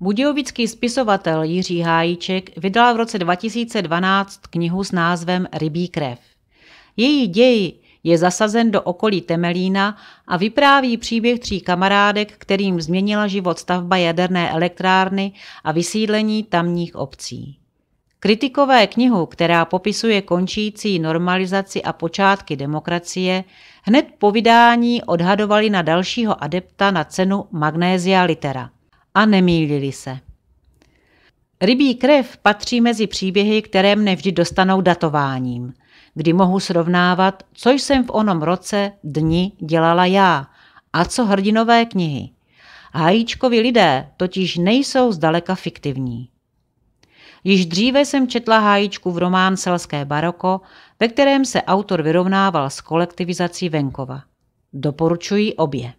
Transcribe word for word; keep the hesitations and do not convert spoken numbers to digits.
Budějovický spisovatel Jiří Hájíček vydal v roce dva tisíce dvanáct knihu s názvem Rybí krev. Její děj je zasazen do okolí Temelína a vypráví příběh tří kamarádek, kterým změnila život stavba jaderné elektrárny a vysídlení tamních obcí. Kritikové knihu, která popisuje končící normalizaci a počátky demokracie, hned po vydání odhadovali na dalšího adepta na cenu Magnesia Litera. A nemýlili se. Rybí krev patří mezi příběhy, které mne vždy dostanou datováním, kdy mohu srovnávat, co jsem v onom roce dni dělala já a co hrdinové knihy. Hájíčkovi lidé totiž nejsou zdaleka fiktivní. Již dříve jsem četla Hájíčkův román Selské baroko, ve kterém se autor vyrovnával s kolektivizací venkova. Doporučuji obě.